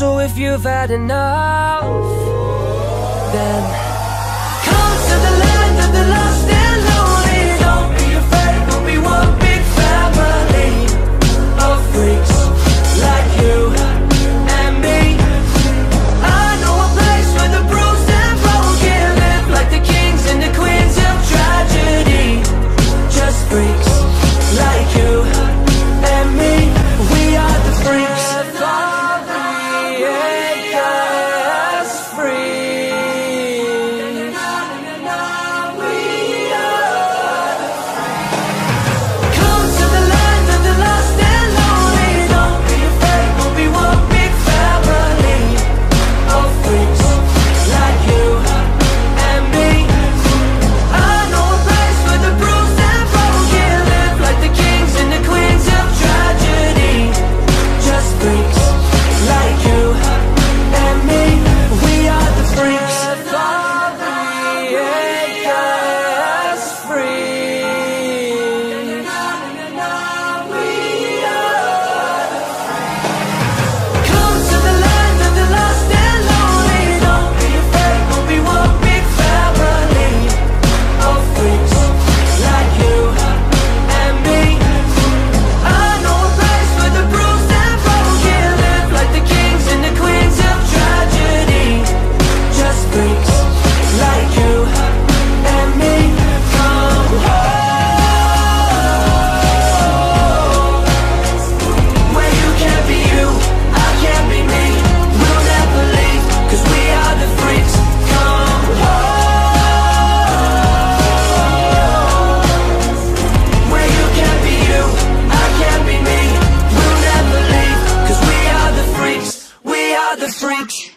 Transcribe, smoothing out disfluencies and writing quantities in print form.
So if you've had enough, then come to the land of the lost and lonely. Don't be afraid, we'll be one big family of freaks like you and me. I know a place where the bruised and broken live like the kings and the queens of tragedy. Just freaks like you and me. We are the freaks. The freaks.